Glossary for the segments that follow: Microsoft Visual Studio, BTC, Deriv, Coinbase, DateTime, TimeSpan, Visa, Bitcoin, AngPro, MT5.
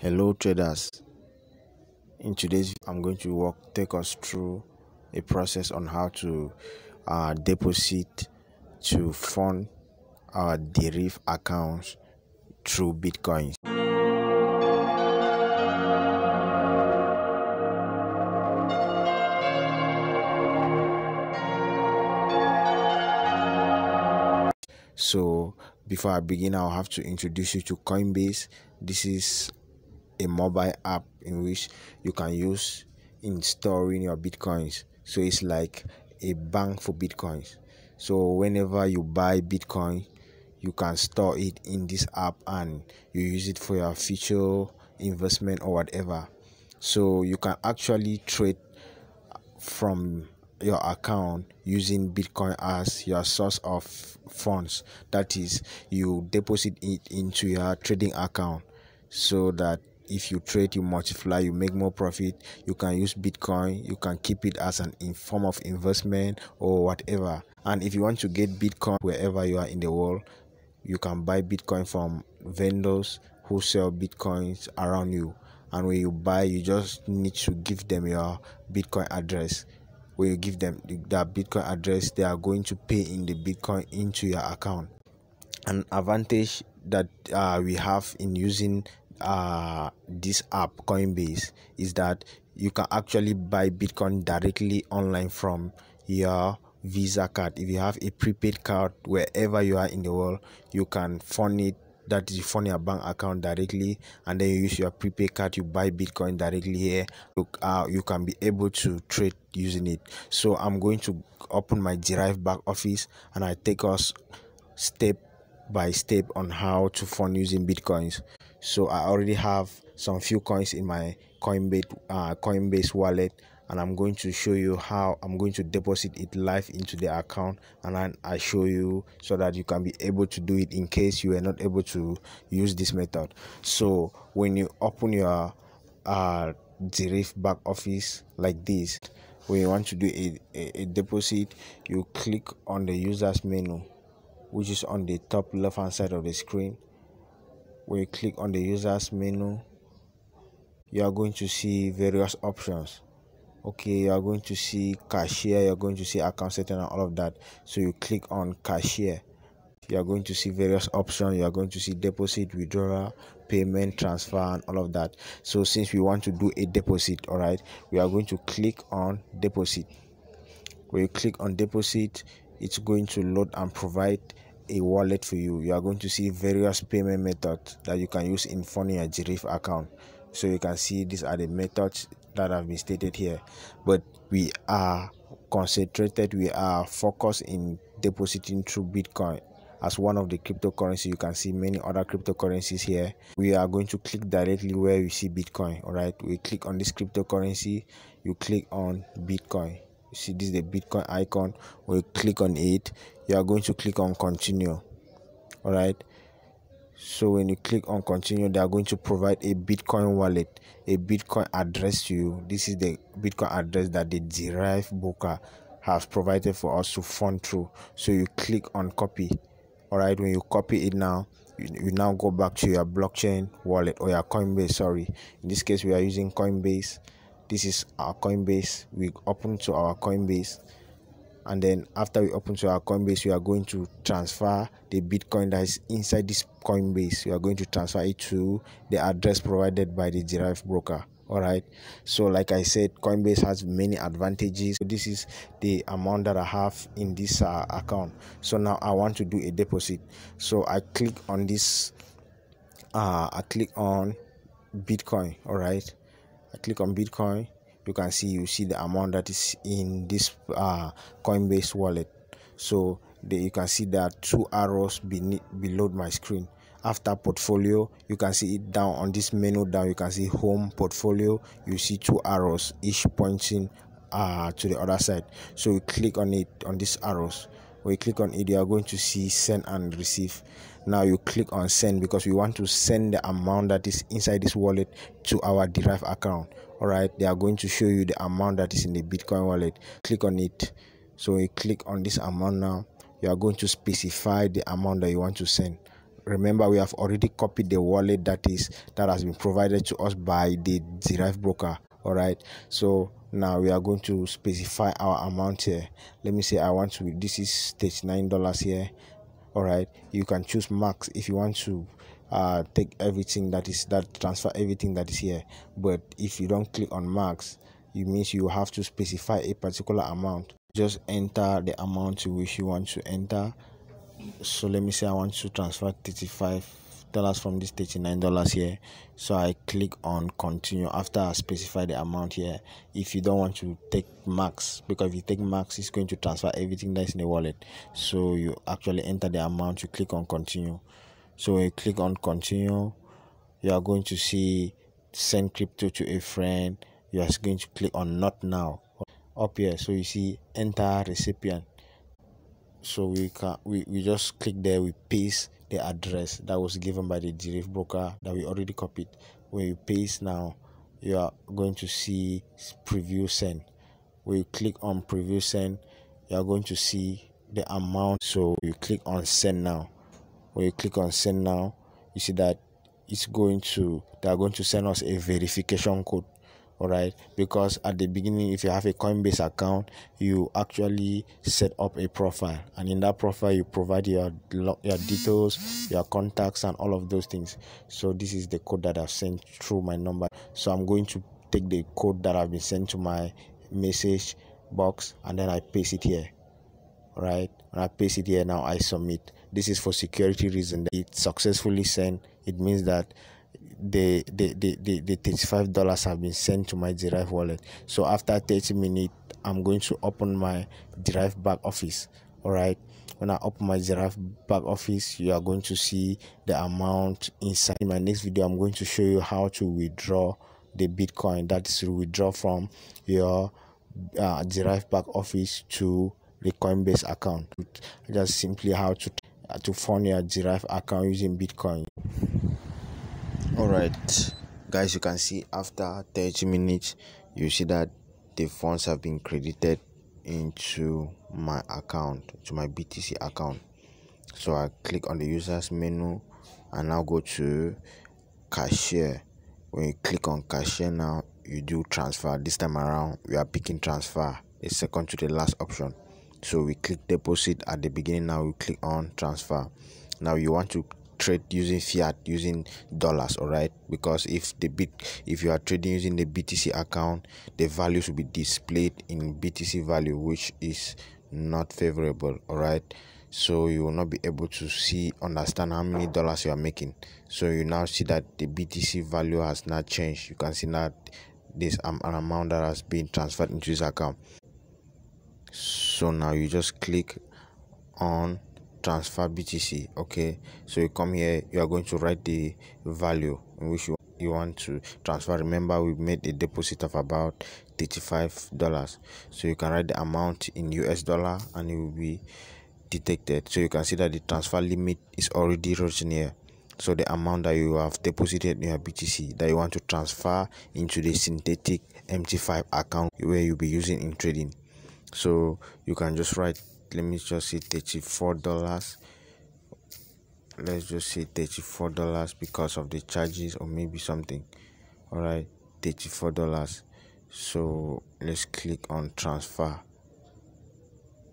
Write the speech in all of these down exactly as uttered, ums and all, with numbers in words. Hello traders, in today's video I'm going to walk take us through a process on how to uh, deposit to fund our Deriv accounts through Bitcoin. So before I begin, I'll have to introduce you to Coinbase. This is a mobile app in which you can use in storing your bitcoins. So it's like a bank for bitcoins. So whenever you buy bitcoin, you can store it in this app and you use it for your future investment or whatever. So you can actually trade from your account using Bitcoin as your source of funds. That is, you deposit it into your trading account so that if you trade, you multiply, you make more profit. You can use Bitcoin, you can keep it as an in form of investment or whatever. And if you want to get Bitcoin wherever you are in the world, you can buy Bitcoin from vendors who sell Bitcoins around you. And when you buy, you just need to give them your Bitcoin address. When you give them that Bitcoin address, they are going to pay in the Bitcoin into your account. An advantage that uh, we have in using uh this app Coinbase is that you can actually buy Bitcoin directly online from your Visa card. If you have a prepaid card, wherever you are in the world, you can fund it. That is, you fund your bank account directly, and then you use your prepaid card, you buy Bitcoin directly here. Look, uh, you can be able to trade using it. So I'm going to open my Deriv back office and I take us step by step on how to fund using Bitcoins. So I already have some few coins in my Coinbase uh, Coinbase wallet, and I'm going to show you how I'm going to deposit it live into the account, and then I show you so that you can be able to do it in case you are not able to use this method. So when you open your uh, Deriv back office like this, when you want to do a, a, a deposit, you click on the users menu, which is on the top left hand side of the screen. When you click on the users menu, you are going to see various options. Okay, you are going to see cashier, you are going to see account setting and all of that. So you click on cashier. You are going to see various options. You are going to see deposit, withdrawal, payment, transfer, and all of that. So since we want to do a deposit, all right, we are going to click on deposit. When you click on deposit, it's going to load and provide a wallet for you. You are going to see various payment methods that you can use in funding your Deriv account. So you can see these are the methods that have been stated here, but we are concentrated, we are focused in depositing through Bitcoin as one of the cryptocurrency. You can see many other cryptocurrencies here. We are going to click directly where we see Bitcoin. All right, we click on this cryptocurrency, you click on Bitcoin. You see this is the Bitcoin icon. We click on it. You are going to click on continue. All right, so when you click on continue, they are going to provide a Bitcoin wallet, a Bitcoin address to you. This is the Bitcoin address that the Deriv broker has provided for us to fund through. So you click on copy. All right, when you copy it now, you, you now go back to your blockchain wallet or your Coinbase. Sorry, in this case we are using Coinbase. This is our Coinbase. We open to our Coinbase, and then after we open to our Coinbase, we are going to transfer the Bitcoin that is inside this Coinbase. We are going to transfer it to the address provided by the Deriv broker. All right, so like I said, Coinbase has many advantages. So this is the amount that I have in this uh, account. So now I want to do a deposit. So I click on this, uh, I click on Bitcoin. All right, I click on Bitcoin. You can see you see the amount that is in this uh, Coinbase wallet. So the, you can see there are two arrows beneath, below my screen. After portfolio, you can see it down on this menu down. You can see home, portfolio. You see two arrows, each pointing uh, to the other side. So you click on it, on these arrows. When you click on it, you are going to see send and receive. Now you click on send because we want to send the amount that is inside this wallet to our Deriv account. All right, they are going to show you the amount that is in the Bitcoin wallet. Click on it. So you click on this amount now. You are going to specify the amount that you want to send. Remember, we have already copied the wallet that is that has been provided to us by the Deriv broker. All right, so now we are going to specify our amount here. Let me say I want to, this is thirty-nine dollars here. All right, you can choose max if you want to uh take everything that is that transfer everything that is here. But if you don't click on max, it means you have to specify a particular amount. Just enter the amount to which you want to enter. So let me say I want to transfer thirty-five dollars from this thirty-nine dollars here. So I click on continue after I specify the amount here. If you don't want to take max, because if you take max, it's going to transfer everything that's in the wallet. So you actually enter the amount, you click on continue. So when you click on continue, you are going to see send crypto to a friend. You are going to click on not now up here. So you see enter recipient. So we can we, we just click there, we paste the address that was given by the Deriv broker that we already copied. When you paste now, you are going to see preview send. When you click on preview send, you are going to see the amount. So you click on send now. When you click on send now, you see that it's going to they are going to send us a verification code. Alright, because at the beginning, if you have a Coinbase account, you actually set up a profile, and in that profile you provide your your details, your contacts, and all of those things. So this is the code that I've sent through my number. So I'm going to take the code that I've been sent to my message box, and then I paste it here. Alright, and I paste it here. Now I submit. This is for security reason. It successfully sent. It means that the the the the, the thirty-five dollars have been sent to my Deriv wallet. So after thirty minutes, I'm going to open my Deriv back office. All right, when I open my Deriv back office, you are going to see the amount inside. In my next video, I'm going to show you how to withdraw the Bitcoin, that is to withdraw from your uh, Deriv back office to the Coinbase account. Just simply how to uh, to fund your Deriv account using Bitcoin. Alright guys, you can see after thirty minutes, you see that the funds have been credited into my account, to my B T C account. So I click on the users menu and now go to cashier. When you click on cashier now, you do transfer. This time around, we are picking transfer, the second to the last option. So we click deposit at the beginning, now we click on transfer. Now you want to trade using fiat, using dollars. All right, because if the bit if you are trading using the B T C account, the values will be displayed in B T C value, which is not favorable. All right, so you will not be able to see understand how many dollars you are making. So you now see that the B T C value has not changed. You can see that this um, an amount that has been transferred into this account. So now you just click on transfer B T C. Okay, so you come here, you are going to write the value in which you, you want to transfer. Remember, we made a deposit of about thirty-five dollars, so you can write the amount in U S dollar and it will be detected. So you can see that the transfer limit is already written here. So the amount that you have deposited in your B T C that you want to transfer into the synthetic M T five account where you'll be using in trading. So you can just write, let me just say thirty-four dollars. Let's just say thirty-four dollars because of the charges or maybe something. All right, thirty-four dollars. So let's click on transfer.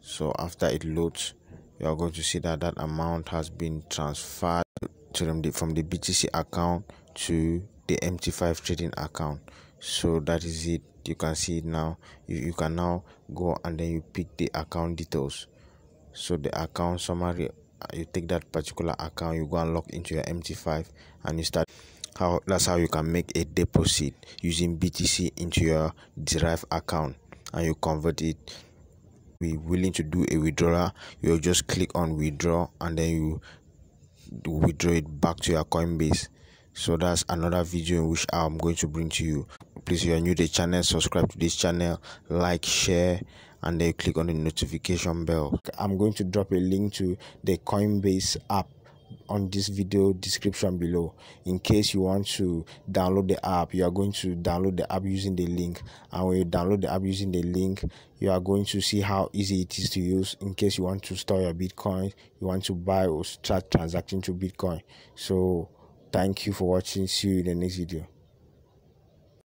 So after it loads, you are going to see that that amount has been transferred to them from the B T C account to the M T five trading account. So that is it. You can see it now. You, you can now go and then you pick the account details. So the account summary, you take that particular account, you go and log into your M T five and you start. How that's how you can make a deposit using B T C into your Deriv account and you convert it. Be willing to do a withdrawal, you just click on withdraw and then you withdraw it back to your Coinbase. So that's another video in which I'm going to bring to you. Please, if you are new to the channel, subscribe to this channel, like, share, and then click on the notification bell. I'm going to drop a link to the Coinbase app on this video description below. In case you want to download the app, you are going to download the app using the link, and when you download the app using the link, you are going to see how easy it is to use in case you want to store your Bitcoin, you want to buy or start transacting to Bitcoin. So thank you for watching. See you in the next video.